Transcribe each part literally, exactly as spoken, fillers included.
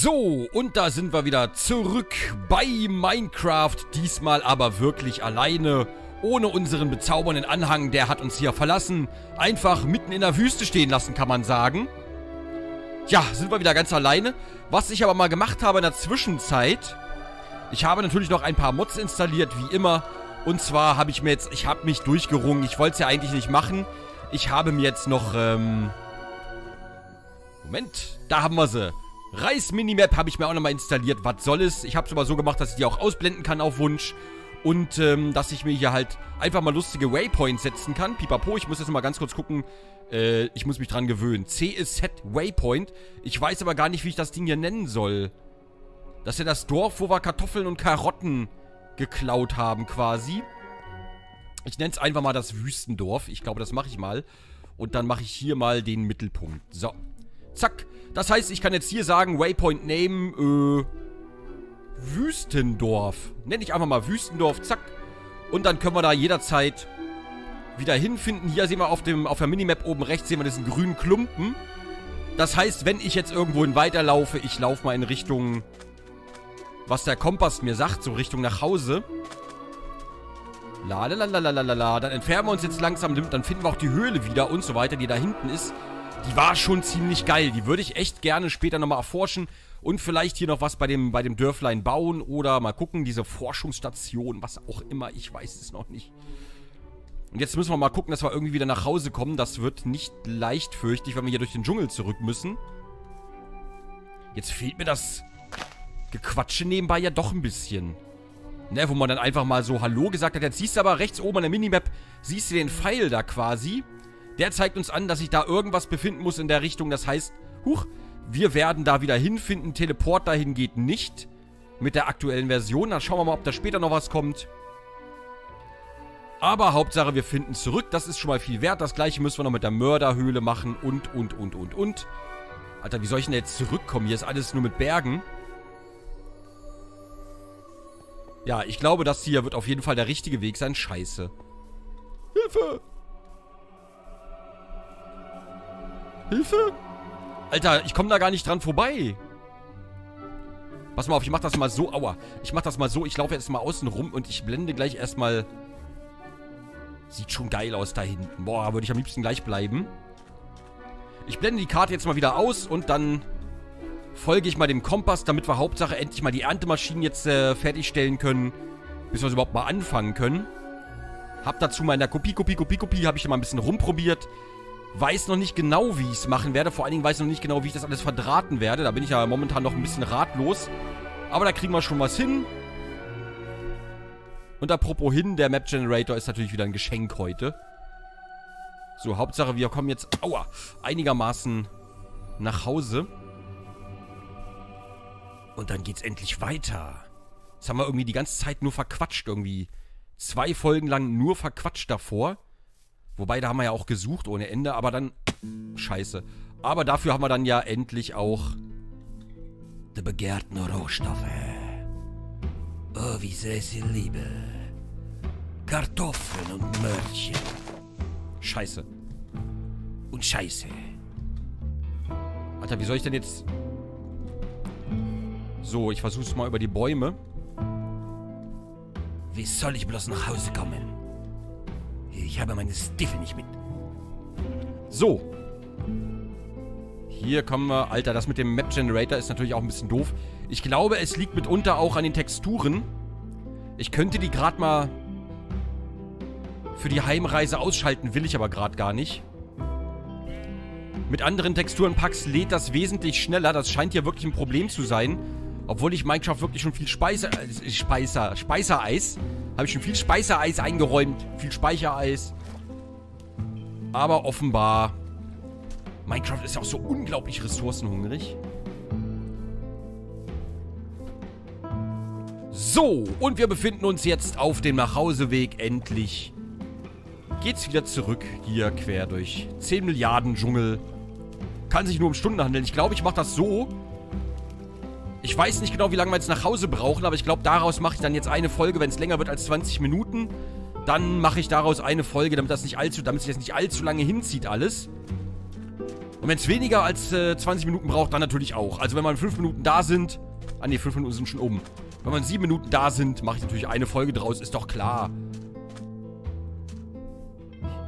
So, und da sind wir wieder zurück bei Minecraft. Diesmal aber wirklich alleine, ohne unseren bezaubernden Anhang. Der hat uns hier verlassen. Einfach mitten in der Wüste stehen lassen, kann man sagen. Ja, sind wir wieder ganz alleine. Was ich aber mal gemacht habe in der Zwischenzeit, ich habe natürlich noch ein paar Mods installiert, wie immer. Und zwar habe ich mir jetzt, ich habe mich durchgerungen. Ich wollte es ja eigentlich nicht machen. Ich habe mir jetzt noch, ähm... Moment, da haben wir sie. Reis Minimap habe ich mir auch nochmal installiert. Was soll es? Ich habe es aber so gemacht, dass ich die auch ausblenden kann auf Wunsch. Und ähm, dass ich mir hier halt einfach mal lustige Waypoints setzen kann. Pipapo, ich muss jetzt mal ganz kurz gucken. Äh, ich muss mich dran gewöhnen. C ist Set Waypoint. Ich weiß aber gar nicht, wie ich das Ding hier nennen soll. Das ist ja das Dorf, wo wir Kartoffeln und Karotten geklaut haben quasi. Ich nenne es einfach mal das Wüstendorf. Ich glaube, das mache ich mal. Und dann mache ich hier mal den Mittelpunkt. So. Zack. Das heißt, ich kann jetzt hier sagen, Waypoint Name, äh, Wüstendorf. Nenne ich einfach mal Wüstendorf, zack. Und dann können wir da jederzeit wieder hinfinden. Hier sehen wir auf, dem, auf der Minimap oben rechts, sehen wir diesen grünen Klumpen. Das heißt, wenn ich jetzt irgendwohin weiterlaufe, ich laufe mal in Richtung, was der Kompass mir sagt, so Richtung nach Hause. La la la la la la la. Dann entfernen wir uns jetzt langsam, dann finden wir auch die Höhle wieder und so weiter, die da hinten ist. Die war schon ziemlich geil. Die würde ich echt gerne später nochmal erforschen. Und vielleicht hier noch was bei dem, bei dem Dörflein bauen. Oder mal gucken, diese Forschungsstation, was auch immer. Ich weiß es noch nicht. Und jetzt müssen wir mal gucken, dass wir irgendwie wieder nach Hause kommen. Das wird nicht leicht, fürchte ich, wenn wir hier durch den Dschungel zurück müssen. Jetzt fehlt mir das Gequatsche nebenbei ja doch ein bisschen. Ne, wo man dann einfach mal so Hallo gesagt hat. Jetzt siehst du aber rechts oben an der Minimap, siehst du den Pfeil da quasi. Der zeigt uns an, dass ich da irgendwas befinden muss in der Richtung. Das heißt, huch, wir werden da wieder hinfinden. Teleport dahin geht nicht mit der aktuellen Version. Dann schauen wir mal, ob da später noch was kommt. Aber Hauptsache, wir finden zurück. Das ist schon mal viel wert. Das gleiche müssen wir noch mit der Mörderhöhle machen und, und, und, und, und. Alter, wie soll ich denn jetzt zurückkommen? Hier ist alles nur mit Bergen. Ja, ich glaube, das hier wird auf jeden Fall der richtige Weg sein. Scheiße. Hilfe! Hilfe? Alter, ich komme da gar nicht dran vorbei. Pass mal auf, ich mach das mal so. Aua. Ich mach das mal so. Ich laufe jetzt mal außen rum und ich blende gleich erstmal. Sieht schon geil aus da hinten. Boah, würde ich am liebsten gleich bleiben. Ich blende die Karte jetzt mal wieder aus und dann folge ich mal dem Kompass, damit wir Hauptsache endlich mal die Erntemaschinen jetzt äh, fertigstellen können. Bis wir es überhaupt mal anfangen können. Hab dazu mal in der Kopie, Kopie, Kopie, Kopie. Habe ich mal ein bisschen rumprobiert. Weiß noch nicht genau, wie ich es machen werde. Vor allen Dingen weiß ich noch nicht genau, wie ich das alles verdrahten werde. Da bin ich ja momentan noch ein bisschen ratlos. Aber da kriegen wir schon was hin. Und apropos hin, der Map Generator ist natürlich wieder ein Geschenk heute. So, Hauptsache, wir kommen jetzt, aua, einigermaßen nach Hause. Und dann geht's endlich weiter. Das haben wir irgendwie die ganze Zeit nur verquatscht irgendwie. Zwei Folgen lang nur verquatscht davor. Wobei, da haben wir ja auch gesucht ohne Ende, aber dann... Scheiße. Aber dafür haben wir dann ja endlich auch die begehrten Rohstoffe. Oh, wie sehr sie liebe. Kartoffeln und Möhrchen. Scheiße. Und Scheiße. Alter, wie soll ich denn jetzt... So, ich versuch's mal über die Bäume. Wie soll ich bloß nach Hause kommen? Ich habe meine Stiefel nicht mit. So. Hier kommen wir. Alter, das mit dem Map Generator ist natürlich auch ein bisschen doof. Ich glaube, es liegt mitunter auch an den Texturen. Ich könnte die gerade mal für die Heimreise ausschalten, will ich aber gerade gar nicht. Mit anderen Texturenpacks lädt das wesentlich schneller. Das scheint hier wirklich ein Problem zu sein. Obwohl ich Minecraft wirklich schon viel Speise... Äh, Speiser... Speisereis... Habe ich schon viel Speisereis eingeräumt. Viel Speichereis. Aber offenbar... Minecraft ist ja auch so unglaublich ressourcenhungrig. So, und wir befinden uns jetzt auf dem Nachhauseweg. Endlich geht's wieder zurück. Hier quer durch zehn Milliarden Dschungel. Kann sich nur um Stunden handeln. Ich glaube, ich mache das so... Ich weiß nicht genau, wie lange wir jetzt nach Hause brauchen, aber ich glaube, daraus mache ich dann jetzt eine Folge, wenn es länger wird als zwanzig Minuten. Dann mache ich daraus eine Folge, damit das nicht allzu, damit sich das nicht allzu lange hinzieht alles. Und wenn es weniger als äh, zwanzig Minuten braucht, dann natürlich auch. Also wenn man fünf Minuten da sind... Ah ne, fünf Minuten sind schon oben. Wenn man sieben Minuten da sind, mache ich natürlich eine Folge draus. Ist doch klar.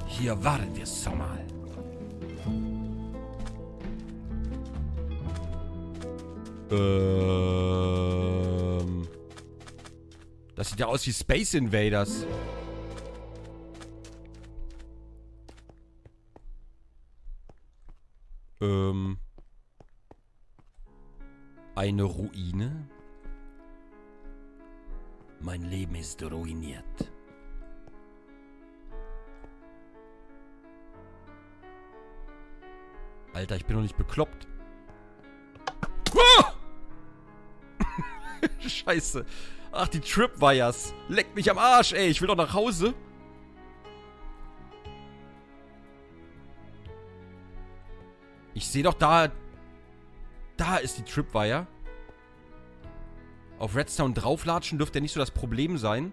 Hier waren wir es mal. Ähm... Das sieht ja aus wie Space Invaders. Ähm... Eine Ruine? Mein Leben ist ruiniert. Alter, ich bin noch nicht bekloppt. Ah! Scheiße. Ach, die Tripwires. Leck mich am Arsch, ey. Ich will doch nach Hause. Ich sehe doch da... Da ist die Tripwire. Auf Redstone drauflatschen dürfte ja nicht so das Problem sein.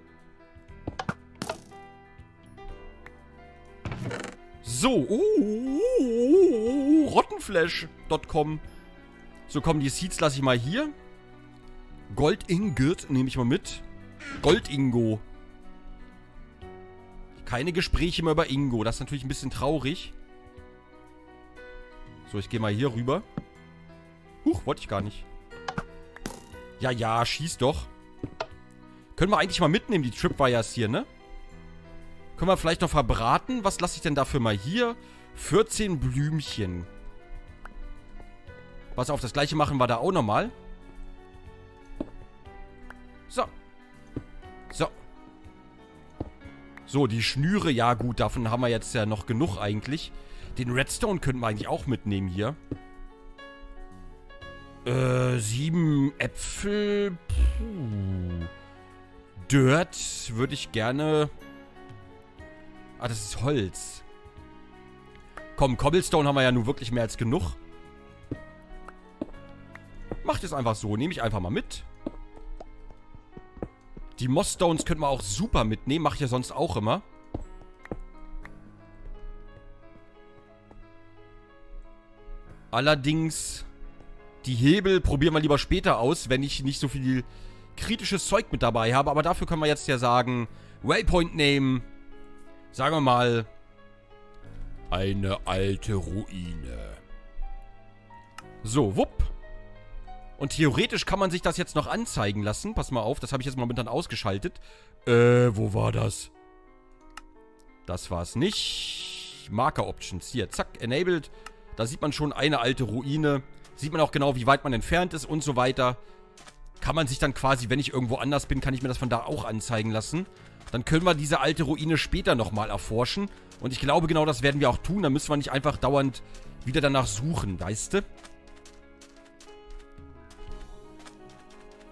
So. Uh, Rottenflesh Punkt com. So, kommen die Seeds lasse ich mal hier. Gold Ingot nehme ich mal mit. Gold Ingo. Keine Gespräche mehr über Ingo. Das ist natürlich ein bisschen traurig. So, ich gehe mal hier rüber. Huch, wollte ich gar nicht. Ja, ja, schieß doch. Können wir eigentlich mal mitnehmen, die Tripwires hier, ne? Können wir vielleicht noch verbraten? Was lasse ich denn dafür mal hier? vierzehn Blümchen. Pass auf, das gleiche machen wir da auch nochmal. So. So. So, die Schnüre, ja gut, davon haben wir jetzt ja noch genug eigentlich. Den Redstone könnten wir eigentlich auch mitnehmen hier. Äh, sieben Äpfel. Puh. Dirt würde ich gerne... Ah, das ist Holz. Komm, Cobblestone haben wir ja nun wirklich mehr als genug. Macht es einfach so. Nehme ich einfach mal mit. Die Mossstones könnten wir auch super mitnehmen. Mache ich ja sonst auch immer. Allerdings... Die Hebel probieren wir lieber später aus, wenn ich nicht so viel kritisches Zeug mit dabei habe. Aber dafür können wir jetzt ja sagen, Waypoint nehmen. Sagen wir mal, eine alte Ruine. So, wupp. Und theoretisch kann man sich das jetzt noch anzeigen lassen. Pass mal auf, das habe ich jetzt momentan ausgeschaltet. Äh, wo war das? Das war es nicht. Marker Options. Hier, zack, enabled. Da sieht man schon eine alte Ruine. Sieht man auch genau, wie weit man entfernt ist und so weiter. Kann man sich dann quasi, wenn ich irgendwo anders bin, kann ich mir das von da auch anzeigen lassen. Dann können wir diese alte Ruine später nochmal erforschen. Und ich glaube, genau das werden wir auch tun. Da müssen wir nicht einfach dauernd wieder danach suchen, weißt du?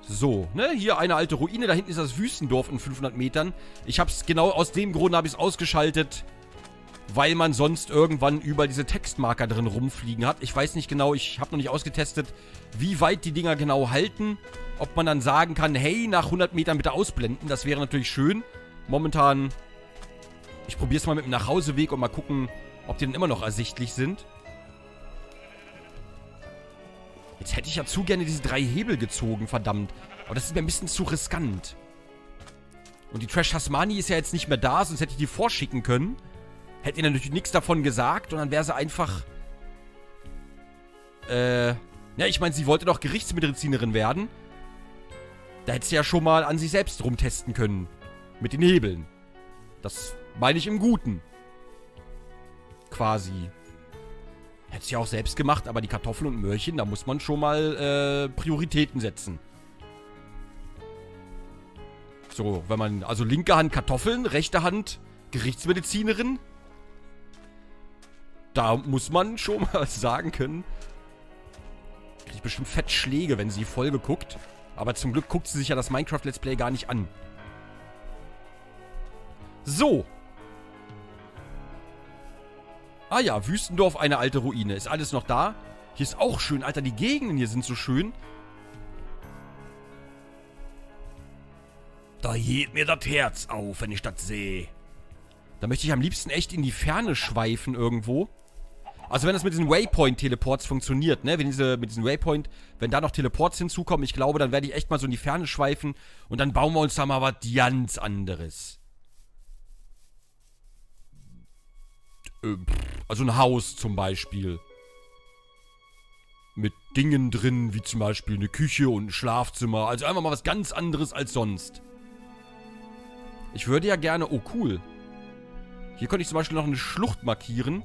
So, ne? Hier eine alte Ruine. Da hinten ist das Wüstendorf in fünfhundert Metern. Ich habe es genau aus dem Grund, habe ich es ausgeschaltet. Weil man sonst irgendwann über diese Textmarker drin rumfliegen hat. Ich weiß nicht genau, ich habe noch nicht ausgetestet, wie weit die Dinger genau halten. Ob man dann sagen kann, hey, nach hundert Metern bitte ausblenden. Das wäre natürlich schön. Momentan, ich probiere es mal mit dem Nachhauseweg und mal gucken, ob die dann immer noch ersichtlich sind. Jetzt hätte ich ja zu gerne diese drei Hebel gezogen, verdammt. Aber das ist mir ein bisschen zu riskant. Und die Trash Hasmani ist ja jetzt nicht mehr da, sonst hätte ich die vorschicken können. Hätte ihr natürlich nichts davon gesagt und dann wäre sie einfach... Äh... Ja, ich meine, sie wollte doch Gerichtsmedizinerin werden. Da hätte sie ja schon mal an sich selbst rumtesten können. Mit den Hebeln. Das meine ich im Guten. Quasi. Hätte sie ja auch selbst gemacht, aber die Kartoffeln und Möhrchen, da muss man schon mal äh, Prioritäten setzen. So, wenn man... Also linke Hand Kartoffeln, rechte Hand Gerichtsmedizinerin... Da muss man schon mal sagen können. Kriege ich bestimmt Fettschläge, wenn sie die Folge guckt. Aber zum Glück guckt sie sich ja das Minecraft Let's Play gar nicht an. So. Ah ja, Wüstendorf, eine alte Ruine. Ist alles noch da? Hier ist auch schön. Alter, die Gegenden hier sind so schön. Da hebt mir das Herz auf, wenn ich das sehe. Da möchte ich am liebsten echt in die Ferne schweifen irgendwo. Also wenn das mit diesen Waypoint-Teleports funktioniert, ne? Wenn diese, mit diesen Waypoint, wenn da noch Teleports hinzukommen, ich glaube, dann werde ich echt mal so in die Ferne schweifen. Und dann bauen wir uns da mal was ganz anderes. Also ein Haus zum Beispiel. Mit Dingen drin, wie zum Beispiel eine Küche und ein Schlafzimmer. Also einfach mal was ganz anderes als sonst. Ich würde ja gerne... Oh, cool. Hier könnte ich zum Beispiel noch eine Schlucht markieren.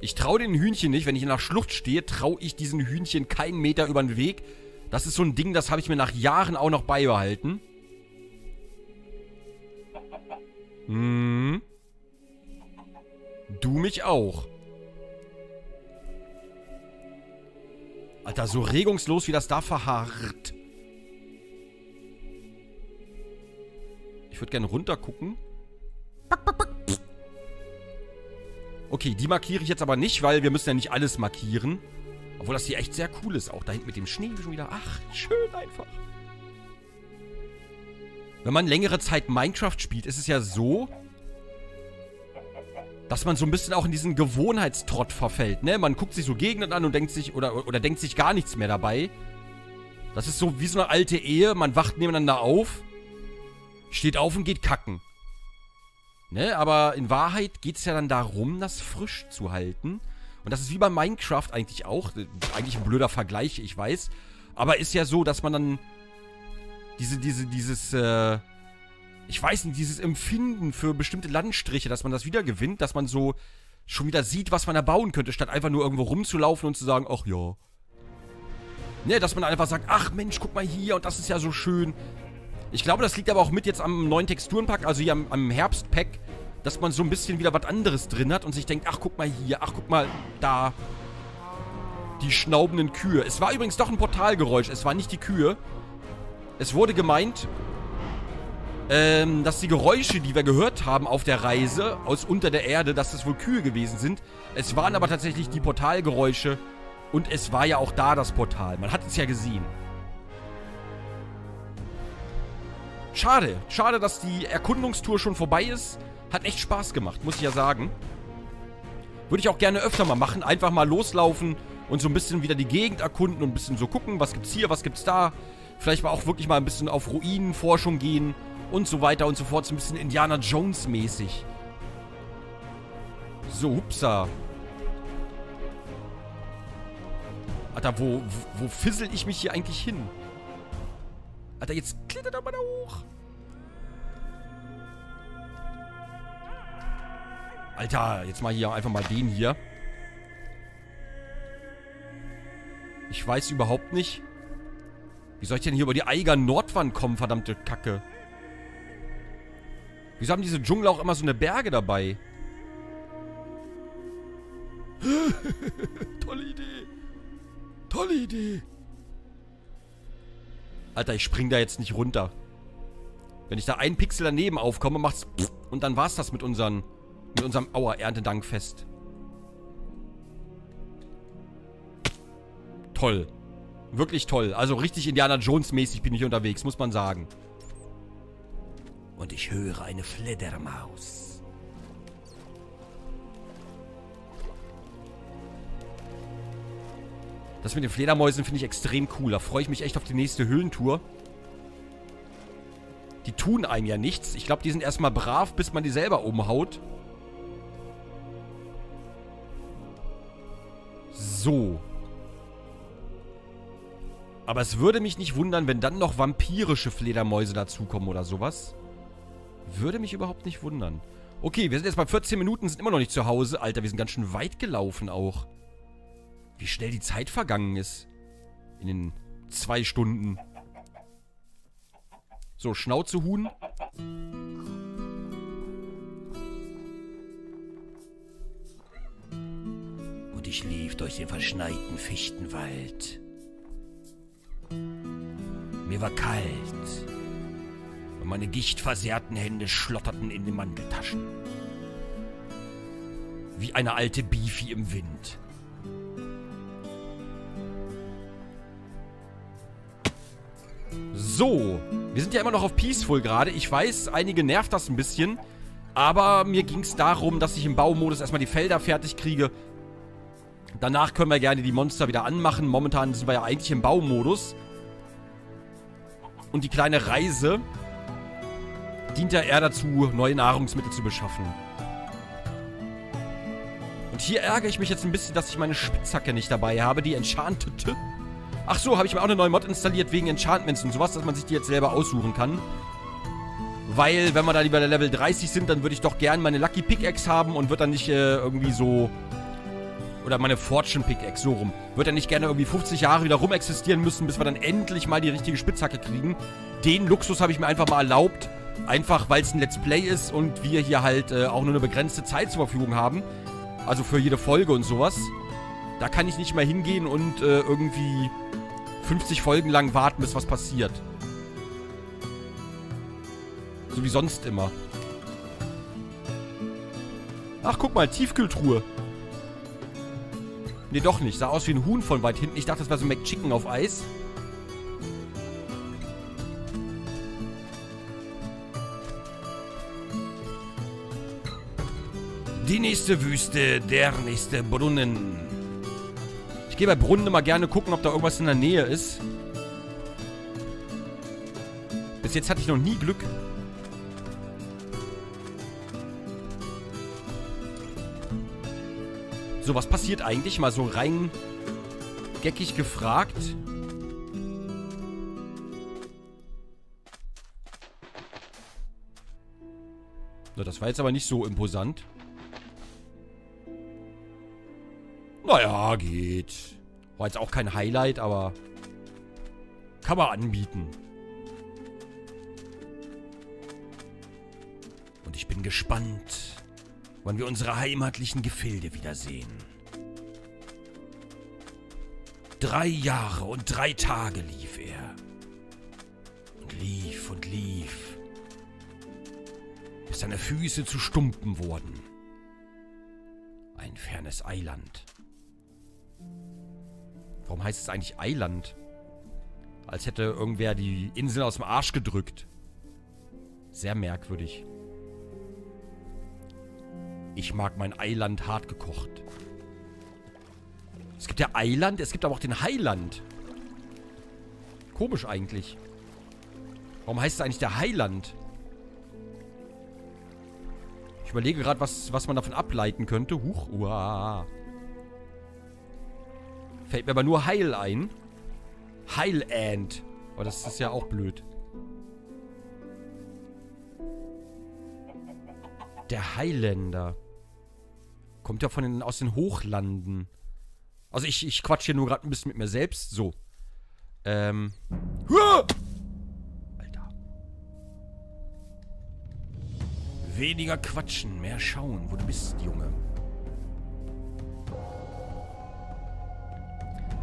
Ich traue den Hühnchen nicht. Wenn ich nach Schlucht stehe, traue ich diesen Hühnchen keinen Meter über den Weg. Das ist so ein Ding, das habe ich mir nach Jahren auch noch beibehalten. Hm. Du mich auch. Alter, so regungslos, wie das da verharrt. Ich würde gerne runter gucken. Okay, die markiere ich jetzt aber nicht, weil wir müssen ja nicht alles markieren. Obwohl das hier echt sehr cool ist. Auch da hinten mit dem Schnee schon wieder. Ach, schön einfach. Wenn man längere Zeit Minecraft spielt, ist es ja so, dass man so ein bisschen auch in diesen Gewohnheitstrott verfällt, ne? Man guckt sich so Gegner an und denkt sich, oder, oder denkt sich gar nichts mehr dabei. Das ist so wie so eine alte Ehe. Man wacht nebeneinander auf, steht auf und geht kacken. Ne? Aber in Wahrheit geht es ja dann darum, das frisch zu halten. Und das ist wie bei Minecraft eigentlich auch. Eigentlich ein blöder Vergleich, ich weiß. Aber ist ja so, dass man dann diese, diese, dieses, äh, ich weiß nicht, dieses Empfinden für bestimmte Landstriche, dass man das wieder gewinnt, dass man so schon wieder sieht, was man da bauen könnte, statt einfach nur irgendwo rumzulaufen und zu sagen, ach ja. Ne, dass man einfach sagt, ach Mensch, guck mal hier und das ist ja so schön. Ich glaube, das liegt aber auch mit jetzt am neuen Texturenpack, also hier am, am Herbstpack, dass man so ein bisschen wieder was anderes drin hat und sich denkt, ach guck mal hier, ach guck mal da. Die schnaubenden Kühe. Es war übrigens doch ein Portalgeräusch, es war nicht die Kühe. Es wurde gemeint, ähm, dass die Geräusche, die wir gehört haben auf der Reise aus unter der Erde, dass das wohl Kühe gewesen sind. Es waren aber tatsächlich die Portalgeräusche und es war ja auch da das Portal. Man hat es ja gesehen. Schade, schade, dass die Erkundungstour schon vorbei ist. Hat echt Spaß gemacht, muss ich ja sagen. Würde ich auch gerne öfter mal machen. Einfach mal loslaufen und so ein bisschen wieder die Gegend erkunden und ein bisschen so gucken, was gibt's hier, was gibt's da. Vielleicht mal auch wirklich mal ein bisschen auf Ruinenforschung gehen und so weiter und so fort. So ein bisschen Indiana Jones mäßig. So, hupsa. Alter, wo, wo fissel ich mich hier eigentlich hin? Alter, jetzt klettert er mal da hoch. Alter, jetzt mal hier einfach mal den hier. Ich weiß überhaupt nicht. Wie soll ich denn hier über die Eiger Nordwand kommen, verdammte Kacke? Wieso haben diese Dschungel auch immer so eine Berge dabei? Tolle Idee. Tolle Idee. Alter, ich spring da jetzt nicht runter. Wenn ich da einen Pixel daneben aufkomme, macht's... Und dann war's das mit unseren... Mit unserem Aua, Erntedankfest. Toll. Wirklich toll. Also richtig Indiana Jones-mäßig bin ich unterwegs, muss man sagen. Und ich höre eine Fledermaus. Das mit den Fledermäusen finde ich extrem cool. Da freue ich mich echt auf die nächste Höhlentour. Die tun einem ja nichts. Ich glaube, die sind erstmal brav, bis man die selber umhaut. So. Aber es würde mich nicht wundern, wenn dann noch vampirische Fledermäuse dazukommen oder sowas. Würde mich überhaupt nicht wundern. Okay, wir sind jetzt bei vierzehn Minuten, sind immer noch nicht zu Hause. Alter, wir sind ganz schön weit gelaufen auch. Wie schnell die Zeit vergangen ist. In den zwei Stunden. So, Schnauzehuhn. Und ich lief durch den verschneiten Fichtenwald. Mir war kalt und meine gichtversehrten Hände schlotterten in den Manteltaschen. Wie eine alte Beefy im Wind. So. Wir sind ja immer noch auf Peaceful gerade. Ich weiß, einige nervt das ein bisschen. Aber mir ging es darum, dass ich im Baumodus erstmal die Felder fertig kriege. Danach können wir gerne die Monster wieder anmachen. Momentan sind wir ja eigentlich im Baumodus. Und die kleine Reise dient ja eher dazu, neue Nahrungsmittel zu beschaffen. Und hier ärgere ich mich jetzt ein bisschen, dass ich meine Spitzhacke nicht dabei habe, die enchantete. Ach so, habe ich mir auch eine neue Mod installiert wegen Enchantments und sowas, dass man sich die jetzt selber aussuchen kann. Weil, wenn wir dann über der Level dreißig sind, dann würde ich doch gerne meine Lucky Pickaxe haben und würde dann nicht äh, irgendwie so... Oder meine Fortune Pickaxe, so rum. Würde dann nicht gerne irgendwie fünfzig Jahre wieder rumexistieren müssen, bis wir dann endlich mal die richtige Spitzhacke kriegen. Den Luxus habe ich mir einfach mal erlaubt. Einfach, weil es ein Let's Play ist und wir hier halt äh, auch nur eine begrenzte Zeit zur Verfügung haben. Also für jede Folge und sowas. Da kann ich nicht mehr hingehen und äh, irgendwie fünfzig Folgen lang warten, bis was passiert. So wie sonst immer. Ach, guck mal, Tiefkühltruhe. Ne, doch nicht. Sah aus wie ein Huhn von weit hinten. Ich dachte, das wäre so ein McChicken auf Eis. Die nächste Wüste, der nächste Brunnen. Ich gehe bei Brunnen immer gerne gucken, ob da irgendwas in der Nähe ist. Bis jetzt hatte ich noch nie Glück. So, was passiert eigentlich? Mal so rein geckig gefragt. Na, das war jetzt aber nicht so imposant. Naja, geht. War jetzt auch kein Highlight, aber kann man anbieten. Und ich bin gespannt, wann wir unsere heimatlichen Gefilde wiedersehen. Drei Jahre und drei Tage lief er. Und lief und lief, bis seine Füße zu Stumpen wurden. Ein fernes Eiland. Warum heißt es eigentlich Eiland? Als hätte irgendwer die Insel aus dem Arsch gedrückt. Sehr merkwürdig. Ich mag mein Eiland hart gekocht. Es gibt ja Eiland, es gibt aber auch den Heiland. Komisch eigentlich. Warum heißt es eigentlich der Heiland? Ich überlege gerade, was, was man davon ableiten könnte. Huch, uah. Fällt mir aber nur Heil ein. Heiland. Aber das ist ja auch blöd. Der Highlander. Kommt ja von den, aus den Hochlanden. Also ich, ich quatsche hier nur gerade ein bisschen mit mir selbst. So. Ähm. Huah! Alter. Weniger quatschen, mehr schauen, wo du bist, Junge.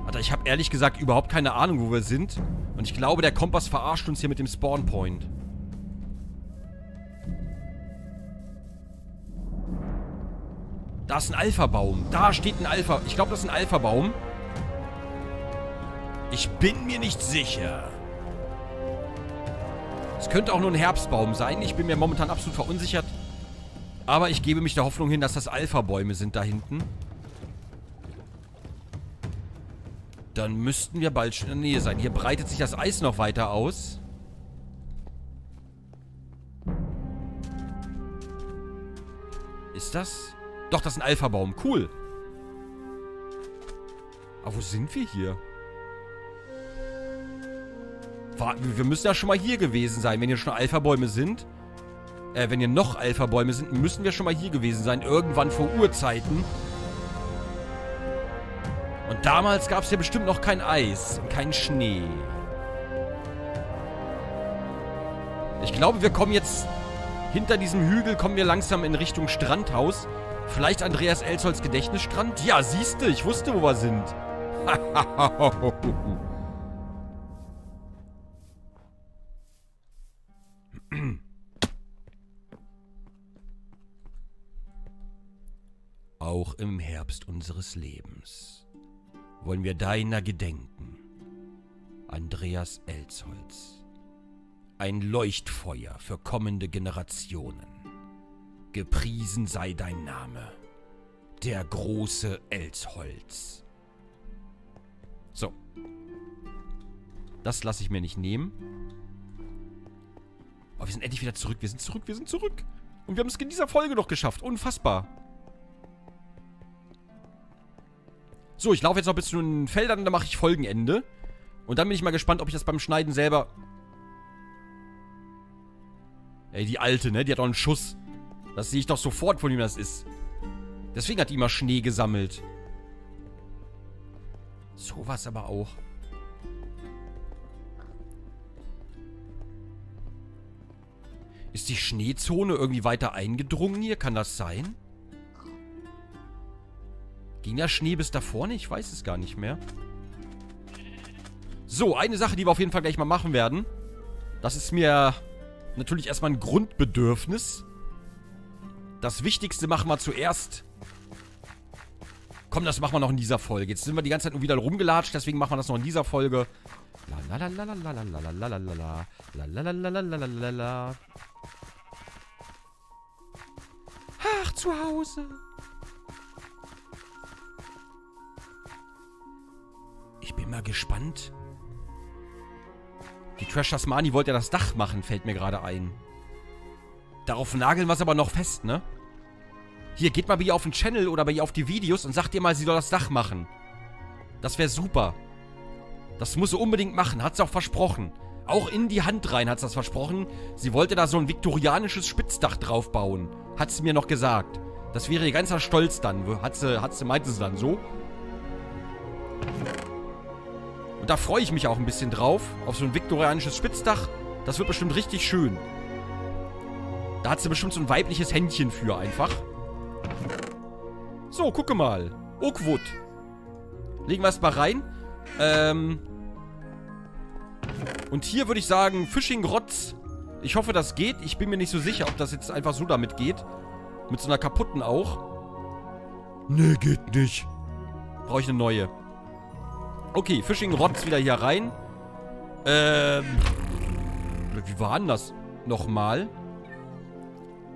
Alter, ich habe ehrlich gesagt überhaupt keine Ahnung, wo wir sind. Und ich glaube, der Kompass verarscht uns hier mit dem Spawnpoint. Da ist ein Alpha-Baum. Da steht ein Alpha. Ich glaube, das ist ein Alpha-Baum. Ich bin mir nicht sicher. Es könnte auch nur ein Herbstbaum sein. Ich bin mir momentan absolut verunsichert. Aber ich gebe mich der Hoffnung hin, dass das Alpha-Bäume sind da hinten. Dann müssten wir bald schon in der Nähe sein. Hier breitet sich das Eis noch weiter aus. Ist das... Doch, das ist ein Alpha-Baum. Cool. Aber wo sind wir hier? Wir müssen ja schon mal hier gewesen sein. Wenn hier schon Alpha-Bäume sind. Äh, wenn hier noch Alpha-Bäume sind, müssen wir schon mal hier gewesen sein. Irgendwann vor Urzeiten. Und damals gab es ja bestimmt noch kein Eis und keinen Schnee. Ich glaube, wir kommen jetzt... Hinter diesem Hügel kommen wir langsam in Richtung Strandhaus. Vielleicht Andreas Elsholz Gedächtnisstrand? Ja, siehste, ich wusste, wo wir sind. Auch im Herbst unseres Lebens wollen wir deiner gedenken, Andreas Elsholz. ein Leuchtfeuer für kommende Generationen. Gepriesen sei dein Name, der große Elsholz. So. Das lasse ich mir nicht nehmen. Aber wir sind endlich wieder zurück. Wir sind zurück, wir sind zurück. Und wir haben es in dieser Folge noch geschafft. Unfassbar. So, ich laufe jetzt noch bis zu den Feldern und dann mache ich Folgenende. Und dann bin ich mal gespannt, ob ich das beim Schneiden selber... Ey, die Alte, ne? Die hat doch einen Schuss. Das sehe ich doch sofort, von wem das ist. Deswegen hat die immer Schnee gesammelt. So was aber auch. Ist die Schneezone irgendwie weiter eingedrungen hier? Kann das sein? Ging der Schnee bis da vorne? Ich weiß es gar nicht mehr. So, eine Sache, die wir auf jeden Fall gleich mal machen werden. Das ist mir natürlich erstmal ein Grundbedürfnis. Das Wichtigste machen wir zuerst. Komm, das machen wir noch in dieser Folge. Jetzt sind wir die ganze Zeit nur wieder rumgelatscht, deswegen machen wir das noch in dieser Folge. Ach, zu Hause. Ich bin mal gespannt. Die Trash Tasmani wollte ja das Dach machen, fällt mir gerade ein. Darauf nageln wir es aber noch fest, ne? Hier, geht mal bei ihr auf den Channel oder bei ihr auf die Videos und sagt ihr mal, sie soll das Dach machen. Das wäre super. Das muss sie unbedingt machen, hat sie auch versprochen. Auch in die Hand rein hat sie das versprochen. Sie wollte da so ein viktorianisches Spitzdach drauf bauen. Hat sie mir noch gesagt. Das wäre ihr ganzer Stolz dann. Hat sie, hat sie, meinte sie dann so. Und da freue ich mich auch ein bisschen drauf. Auf so ein viktorianisches Spitzdach. Das wird bestimmt richtig schön. Da hat sie bestimmt so ein weibliches Händchen für einfach. So, gucke mal. Oakwood. Legen wir es mal rein. Ähm. Und hier würde ich sagen, Fishing Rods. Ich hoffe, das geht. Ich bin mir nicht so sicher, ob das jetzt einfach so damit geht. Mit so einer kaputten auch. Nee, geht nicht. Brauche ich eine neue. Okay, Fishing Rods wieder hier rein. Ähm. Wie war denn das nochmal?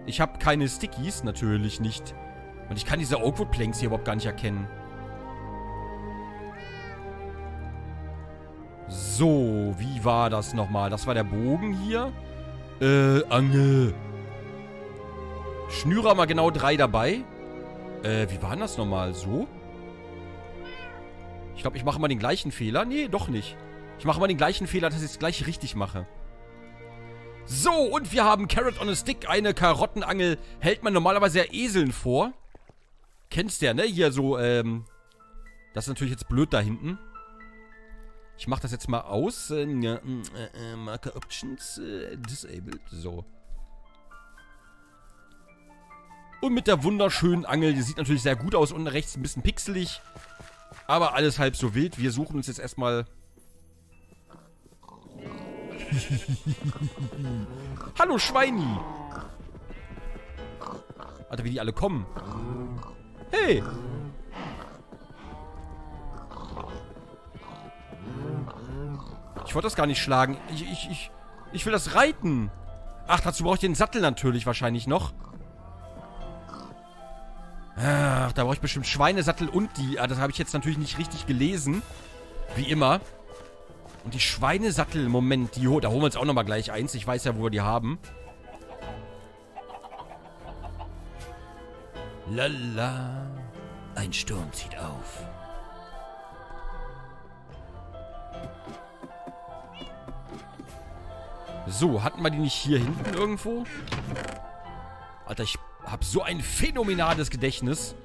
Ich habe keine Stickies, natürlich nicht. Und ich kann diese Oakwood Planks hier überhaupt gar nicht erkennen. So, wie war das nochmal? Das war der Bogen hier. Äh, Angel. Schnürer mal genau drei dabei. Äh, wie war denn das nochmal? So? Ich glaube, ich mache mal den gleichen Fehler. Nee, doch nicht. Ich mache mal den gleichen Fehler, dass ich es gleich richtig mache. So, und wir haben Carrot on a Stick, eine Karottenangel. Hält man normalerweise ja Eseln vor. Kennst du ja, ne? Hier so, ähm... Das ist natürlich jetzt blöd da hinten. Ich mach das jetzt mal aus. Äh, äh, äh, Marker Options äh, disabled. So. Und mit der wunderschönen Angel. Die sieht natürlich sehr gut aus. Unten rechts ein bisschen pixelig. Aber alles halb so wild. Wir suchen uns jetzt erstmal... Hallo Schweini! Alter, wie die alle kommen. Hey! Ich wollte das gar nicht schlagen. Ich, ich, ich, ich will das reiten. Ach, dazu brauche ich den Sattel natürlich wahrscheinlich noch. Ach, da brauche ich bestimmt Schweinesattel und die... Ah, das habe ich jetzt natürlich nicht richtig gelesen. Wie immer. Und die Schweinesattel, Moment, die, da holen wir uns auch nochmal gleich eins. Ich weiß ja, wo wir die haben. Lala. Ein Sturm zieht auf. So, hatten wir die nicht hier hinten irgendwo? Alter, ich habe so ein phänomenales Gedächtnis.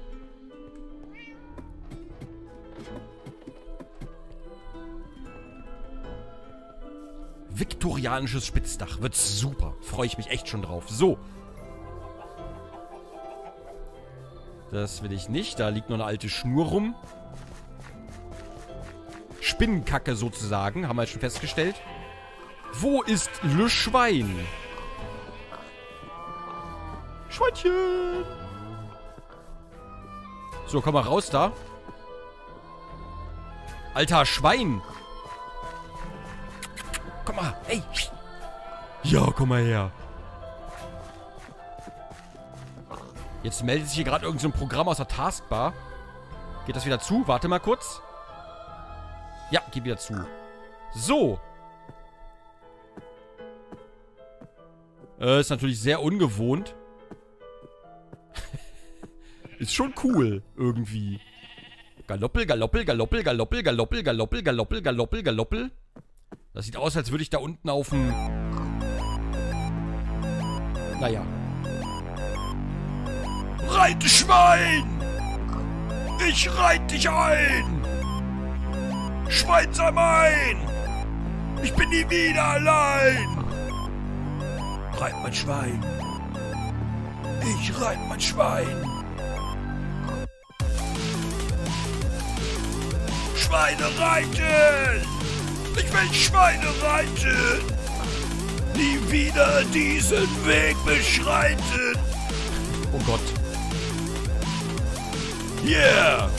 Viktorianisches Spitzdach. Wird super. Freue ich mich echt schon drauf. So. Das will ich nicht. Da liegt noch eine alte Schnur rum. Spinnenkacke sozusagen. Haben wir jetzt schon festgestellt. Wo ist Le Schwein? Schweinchen! So, komm mal raus da. Alter Schwein! Komm mal, ey! Ja, komm mal her. Jetzt meldet sich hier gerade irgend so ein Programm aus der Taskbar. Geht das wieder zu? Warte mal kurz. Ja, geht wieder zu. So. Äh, ist natürlich sehr ungewohnt. Ist schon cool, irgendwie. Galoppel, galoppel, galoppel, galoppel, galoppel, galoppel, galoppel, galoppel, galoppel. Das sieht aus, als würde ich da unten auf dem... Naja. Reite, Schwein! Ich reite dich ein! Schwein, sei mein! Ich bin nie wieder allein! Reit mein Schwein! Ich reite mein Schwein! Schweine reiten! Ich will Schweine reiten! Nie wieder diesen Weg beschreiten! Oh Gott. Yeah!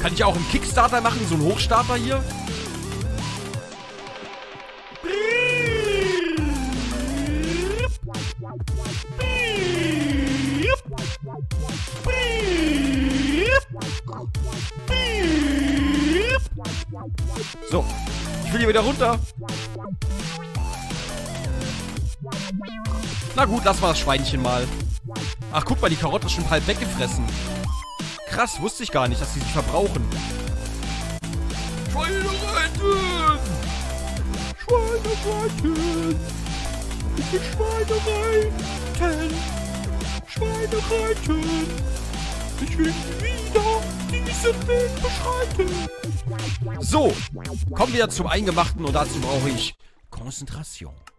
Kann ich auch einen Kickstarter machen? So einen Hochstarter hier? So, ich will hier wieder runter. Na gut, lass mal das Schweinchen mal. Ach, guck mal, die Karotte ist schon halb weggefressen. Krass, wusste ich gar nicht, dass die sich verbrauchen. Schweine reiten! Schweine reiten! Ich will Schweine reiten! Schweine reiten! Ich will wieder diesen Weg beschreiten! So, kommen wir zum Eingemachten und dazu brauche ich Konzentration.